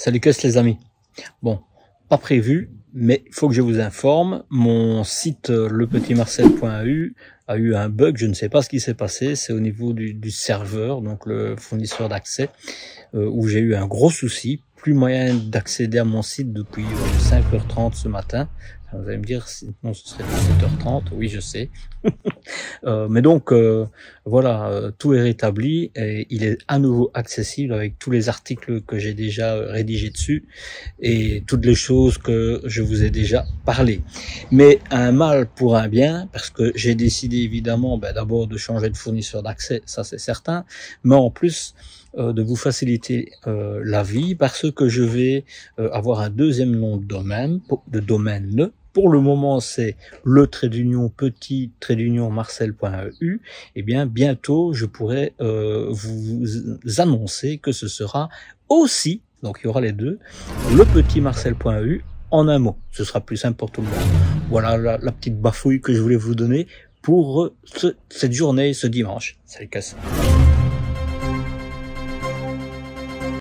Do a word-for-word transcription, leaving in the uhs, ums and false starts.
Salut Cus les amis. Bon, pas prévu, mais il faut que je vous informe, mon site lepetitmarcel point a u a eu un bug, je ne sais pas ce qui s'est passé, c'est au niveau du, du serveur, donc le fournisseur d'accès, euh, où j'ai eu un gros souci, plus moyen d'accéder à mon site depuis cinq heures trente ce matin. Vous allez me dire, sinon ce serait sept heures trente, oui je sais. euh, mais donc euh, voilà, euh, tout est rétabli et il est à nouveau accessible avec tous les articles que j'ai déjà rédigés dessus et toutes les choses que je vous ai déjà parlé. Mais un mal pour un bien, parce que j'ai décidé évidemment ben, d'abord de changer de fournisseur d'accès, ça c'est certain, mais en plus euh, de vous faciliter euh, la vie parce que je vais euh, avoir un deuxième nom de domaine, de domaine ne. Pour le moment, c'est le trait d'union petit trait d'union marcel point a u. Eh bien, bientôt, je pourrai euh, vous annoncer que ce sera aussi, donc il y aura les deux, le petit marcel point a u en un mot. Ce sera plus simple pour tout le monde. Voilà la, la petite bafouille que je voulais vous donner pour ce, cette journée, ce dimanche. Salut Cus.